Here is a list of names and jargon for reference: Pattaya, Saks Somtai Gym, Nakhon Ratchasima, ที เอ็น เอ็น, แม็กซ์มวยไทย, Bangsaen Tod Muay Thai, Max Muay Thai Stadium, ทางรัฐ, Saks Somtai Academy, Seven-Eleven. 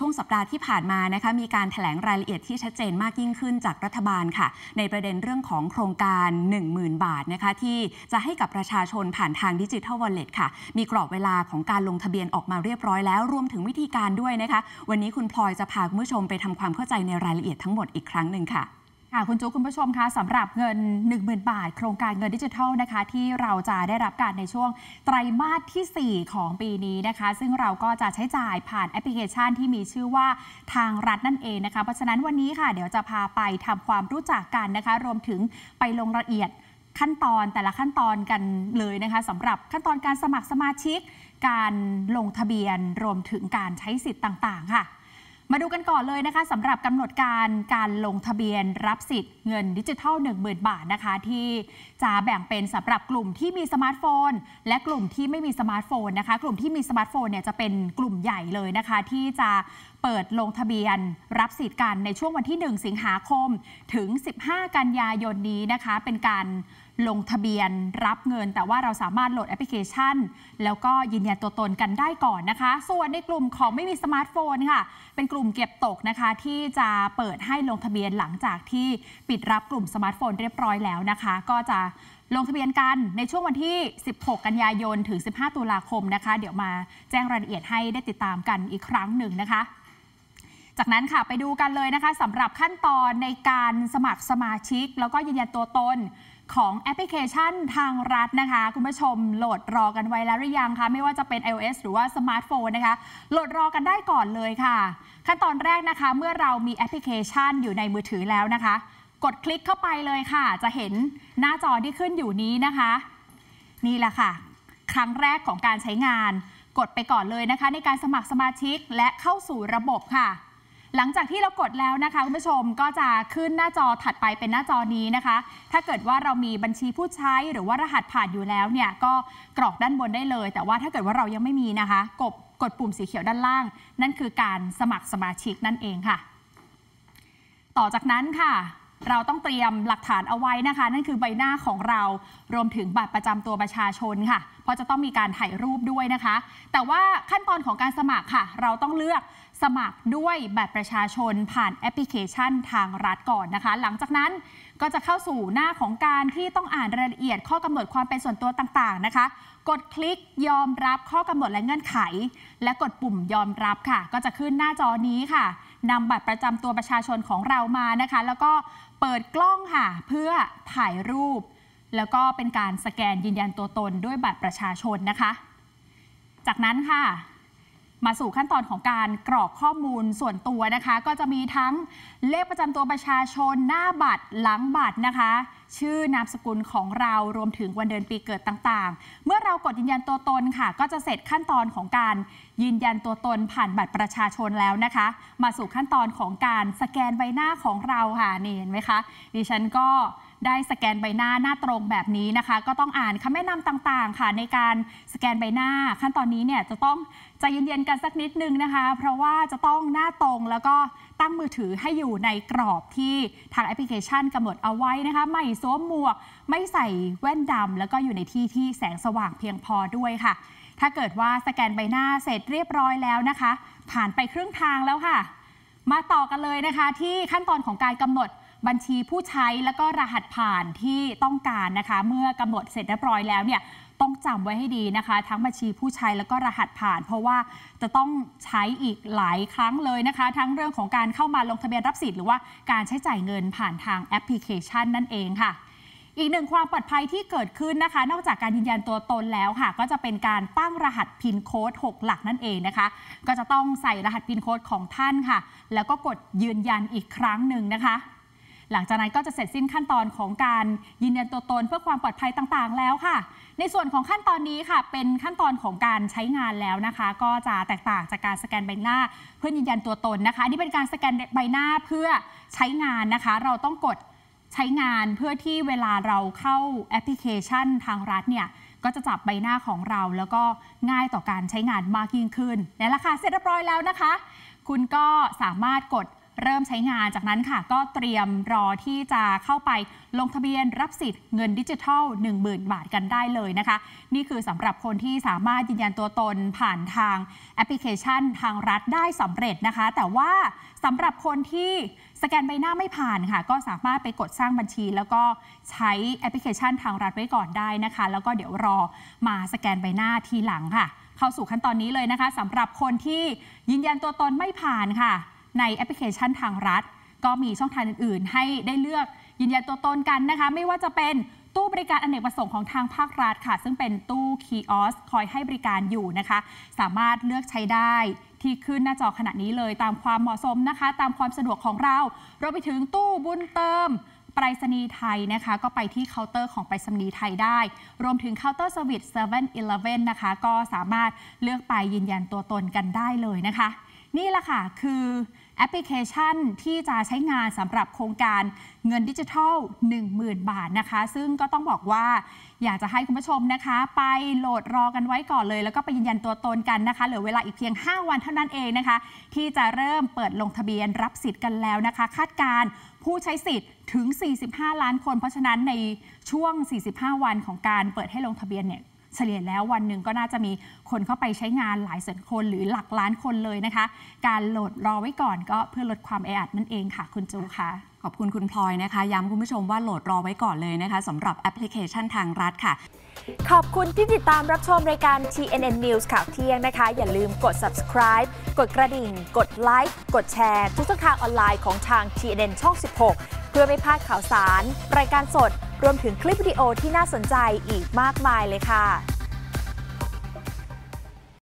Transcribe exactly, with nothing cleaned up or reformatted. ช่วงสัปดาห์ที่ผ่านมานะคะมีการแถลงรายละเอียดที่ชัดเจนมากยิ่งขึ้นจากรัฐบาลค่ะในประเด็นเรื่องของโครงการ หนึ่งหมื่น บาทนะคะที่จะให้กับประชาชนผ่านทางดิจิทัลวอลเล็ตค่ะมีกรอบเวลาของการลงทะเบียนออกมาเรียบร้อยแล้วรวมถึงวิธีการด้วยนะคะวันนี้คุณพลอยจะพาคุณผู้ชมไปทำความเข้าใจในรายละเอียดทั้งหมดอีกครั้งหนึ่งค่ะคุณจุ๊กคุณผู้ชมคะสำหรับเงิน หนึ่งหมื่น บาทโครงการเงินดิจิทัลนะคะที่เราจะได้รับการในช่วงไตรมาสที่สี่ของปีนี้นะคะซึ่งเราก็จะใช้จ่ายผ่านแอปพลิเคชันที่มีชื่อว่าทางรัฐนั่นเองนะคะเพราะฉะนั้นวันนี้ค่ะเดี๋ยวจะพาไปทำความรู้จักกันนะคะรวมถึงไปลงรายละเอียดขั้นตอนแต่ละขั้นตอนกันเลยนะคะสำหรับขั้นตอนการสมัครสมาชิกการลงทะเบียนรวมถึงการใช้สิทธิ์ต่างๆค่ะมาดูกันก่อนเลยนะคะสำหรับกำหนดการการลงทะเบียนรับสิทธิ์เงินดิจิทัล หนึ่งหมื่น บาทนะคะที่จะแบ่งเป็นสำหรับกลุ่มที่มีสมาร์ทโฟนและกลุ่มที่ไม่มีสมาร์ทโฟนนะคะกลุ่มที่มีสมาร์ทโฟนเนี่ยจะเป็นกลุ่มใหญ่เลยนะคะที่จะเปิดลงทะเบียนรับสิทธิ์กันในช่วงวันที่หนึ่งสิงหาคมถึงสิบห้ากันยายนนี้นะคะเป็นการลงทะเบียนรับเงินแต่ว่าเราสามารถโหลดแอปพลิเคชันแล้วก็ยืนยันตัวตนกันได้ก่อนนะคะส่วนในกลุ่มของไม่มีสมาร์ทโฟนค่ะเป็นกลุ่มเก็บตกนะคะที่จะเปิดให้ลงทะเบียนหลังจากที่ปิดรับกลุ่มสมาร์ทโฟนเรียบร้อยแล้วนะคะก็จะลงทะเบียนกันในช่วงวันที่สิบหกกันยายนถึงสิบห้าตุลาคมนะคะเดี๋ยวมาแจ้งรายละเอียดให้ได้ติดตามกันอีกครั้งหนึ่งนะคะจากนั้นค่ะไปดูกันเลยนะคะสำหรับขั้นตอนในการสมัครสมาชิกแล้วก็ยืนยันตัวตนของแอปพลิเคชันทางรัฐนะคะคุณผู้ชมโหลดรอกันไว้แล้วหรือยังคะไม่ว่าจะเป็น iOS หรือว่าสมาร์ทโฟนนะคะโหลดรอกันได้ก่อนเลยค่ะขั้นตอนแรกนะคะเมื่อเรามีแอปพลิเคชันอยู่ในมือถือแล้วนะคะกดคลิกเข้าไปเลยค่ะจะเห็นหน้าจอที่ขึ้นอยู่นี้นะคะนี่แหละค่ะครั้งแรกของการใช้งานกดไปก่อนเลยนะคะในการสมัครสมาชิกและเข้าสู่ระบบค่ะหลังจากที่เรากดแล้วนะคะคุณผู้ชมก็จะขึ้นหน้าจอถัดไปเป็นหน้าจอนี้นะคะถ้าเกิดว่าเรามีบัญชีผู้ใช้หรือว่ารหัสผ่านอยู่แล้วเนี่ยก็กรอกด้านบนได้เลยแต่ว่าถ้าเกิดว่าเรายังไม่มีนะคะกดกดปุ่มสีเขียวด้านล่างนั่นคือการสมัครสมาชิกนั่นเองค่ะต่อจากนั้นค่ะเราต้องเตรียมหลักฐานเอาไว้นะคะนั่นคือใบหน้าของเรารวมถึงบัตรประจำตัวประชาชนค่ะเพราะจะต้องมีการถ่ายรูปด้วยนะคะแต่ว่าขั้นตอนของการสมัครค่ะเราต้องเลือกสมัครด้วยบัตรประชาชนผ่านแอปพลิเคชันทางรัฐก่อนนะคะหลังจากนั้นก็จะเข้าสู่หน้าของการที่ต้องอ่านรายละเอียดข้อกำหนดความเป็นส่วนตัวต่างๆนะคะกดคลิกยอมรับข้อกำหนดและเงื่อนไขและกดปุ่มยอมรับค่ะก็จะขึ้นหน้าจอนี้ค่ะนำบัตรประจำตัวประชาชนของเรามานะคะแล้วก็เปิดกล้องค่ะเพื่อถ่ายรูปแล้วก็เป็นการสแกนยืนยันตัวตนด้วยบัตรประชาชนนะคะจากนั้นค่ะมาสู่ขั้นตอนของการกรอกข้อมูลส่วนตัวนะคะก็จะมีทั้งเลขประจำตัวประชาชนหน้าบัตรหลังบัตรนะคะชื่อนามสกุลของเรารวมถึงวันเดือนปีเกิดต่างๆเมื่อเรากดยืนยันตัวตนค่ะก็จะเสร็จขั้นตอนของการยืนยันตัวตนผ่านบัตรประชาชนแล้วนะคะมาสู่ขั้นตอนของการสแกนใบหน้าของเราค่ะนี่เห็นไหมคะดิฉันก็ได้สแกนใบหน้าหน้าตรงแบบนี้นะคะก็ต้องอ่านคำแนะนำต่างๆค่ะในการสแกนใบหน้าขั้นตอนนี้เนี่ยจะต้องใจเย็นๆกันสักนิดนึงนะคะเพราะว่าจะต้องหน้าตรงแล้วก็ตั้งมือถือให้อยู่ในกรอบที่ทางแอปพลิเคชันกำหนดเอาไว้นะคะไม่สวมหมวกไม่ใส่แว่นดำแล้วก็อยู่ในที่ที่แสงสว่างเพียงพอด้วยค่ะถ้าเกิดว่าสแกนใบหน้าเสร็จเรียบร้อยแล้วนะคะผ่านไปครึ่งทางแล้วค่ะมาต่อกันเลยนะคะที่ขั้นตอนของการกำหนดบัญชีผู้ใช้แล้วก็รหัสผ่านที่ต้องการนะคะเมื่อกำหนดเสร็จเรียบร้อยแล้วเนี่ยต้องจำไว้ให้ดีนะคะทั้งบัญชีผู้ใช้แล้วก็รหัสผ่านเพราะว่าจะต้องใช้อีกหลายครั้งเลยนะคะทั้งเรื่องของการเข้ามาลงทะเบียนรับสิทธิ์หรือว่าการใช้จ่ายเงินผ่านทางแอปพลิเคชันนั่นเองค่ะอีกหนึ่งความปลอดภัยที่เกิดขึ้นนะคะนอกจากการยืนยันตัวตนแล้วค่ะก็จะเป็นการตั้งรหัสพินโค้ดหกหลักนั่นเองนะคะก็จะต้องใส่รหัสพินโค้ดของท่านค่ะแล้วก็กดยืนยันอีกครั้งหนึ่งนะคะหลังจากนั้นก็จะเสร็จสิ้นขั้นตอนของการยืนยันตัวตนเพื่อความปลอดภัยต่างๆแล้วค่ะในส่วนของขั้นตอนนี้ค่ะเป็นขั้นตอนของการใช้งานแล้วนะคะก็จะแตกต่างจากการสแกนใบหน้าเพื่อยืนยันตัวตนนะคะนี่เป็นการสแกนใบหน้าเพื่อใช้งานนะคะเราต้องกดใช้งานเพื่อที่เวลาเราเข้าแอปพลิเคชันทางรัฐเนี่ยก็จะจับใบหน้าของเราแล้วก็ง่ายต่อการใช้งานมากยิ่งขึ้นนี่แหละค่ะเสร็จเรียบร้อยแล้วนะคะคุณก็สามารถกด เริ่มใช้งานจากนั้นค่ะก็เตรียมรอที่จะเข้าไปลงทะเบียนรับสิทธิ์เงินดิจิทัล หนึ่งหมื่น บาทกันได้เลยนะคะนี่คือสำหรับคนที่สามารถยืนยันตัวตนผ่านทางแอปพลิเคชันทางรัฐได้สำเร็จนะคะแต่ว่าสำหรับคนที่สแกนใบหน้าไม่ผ่านค่ะก็สามารถไปกดสร้างบัญชีแล้วก็ใช้แอปพลิเคชันทางรัฐไว้ก่อนได้นะคะแล้วก็เดี๋ยวรอมาสแกนใบหน้าทีหลังค่ะเข้าสู่ขั้นตอนนี้เลยนะคะสำหรับคนที่ยืนยันตัวตนไม่ผ่านค่ะในแอปพลิเคชันทางรัฐก็มีช่องทางอื่นๆให้ได้เลือกยืนยันตัวตนกันนะคะไม่ว่าจะเป็นตู้บริการอเนกประสงค์ของทางภาครัฐค่ะซึ่งเป็นตู้คีออสคอยให้บริการอยู่นะคะสามารถเลือกใช้ได้ที่ขึ้นหน้าจอขณะนี้เลยตามความเหมาะสมนะคะตามความสะดวกของเรารวมไปถึงตู้บุญเติมไปรษณีย์ไทยนะคะก็ไปที่เคาน์เตอร์ของไปรษณีย์ไทยได้รวมถึงเคาน์เตอร์เซอร์วิส เซเว่น-Eleven นะคะก็สามารถเลือกไปยืนยันตัวตนกันได้เลยนะคะนี่แหละค่ะคือแอปพลิเคชันที่จะใช้งานสำหรับโครงการเงินดิจิทัล หนึ่งหมื่น บาทนะคะซึ่งก็ต้องบอกว่าอยากจะให้คุณผู้ชมนะคะไปโหลดรอกันไว้ก่อนเลยแล้วก็ไปยืนยันตัวตนกันนะคะเหลือเวลาอีกเพียงห้าวันเท่านั้นเองนะคะที่จะเริ่มเปิดลงทะเบียนรับสิทธิ์กันแล้วนะคะคาดการณ์ผู้ใช้สิทธิ์ถึงสี่สิบห้าล้านคนเพราะฉะนั้นในช่วงสี่สิบห้าวันของการเปิดให้ลงทะเบียนเนี่ยเฉลี่ยแล้ววันหนึ่งก็น่าจะมีคนเข้าไปใช้งานหลายแสนคนหรือหลักล้านคนเลยนะคะการโหลดรอไว้ก่อนก็เพื่อลดความแออัดนั่นเองค่ะคุณจูค่ะขอบคุณคุณพลอยนะคะย้ำคุณผู้ชมว่าโหลดรอไว้ก่อนเลยนะคะสำหรับแอปพลิเคชันทางรัฐค่ะขอบคุณที่ติดตามรับชมรายการ ที เอ็น เอ็น News ข่าวเที่ยงนะคะอย่าลืมกด subscribe กดกระดิ่งกดไลค์กดแชร์ทุกช่องทางออนไลน์ของทาง ที เอ็น เอ็น ช่อง สิบหก เพื่อไม่พลาดข่าวสารรายการสดรวมถึงคลิปวิดีโอที่น่าสนใจอีกมากมายเลยค่ะ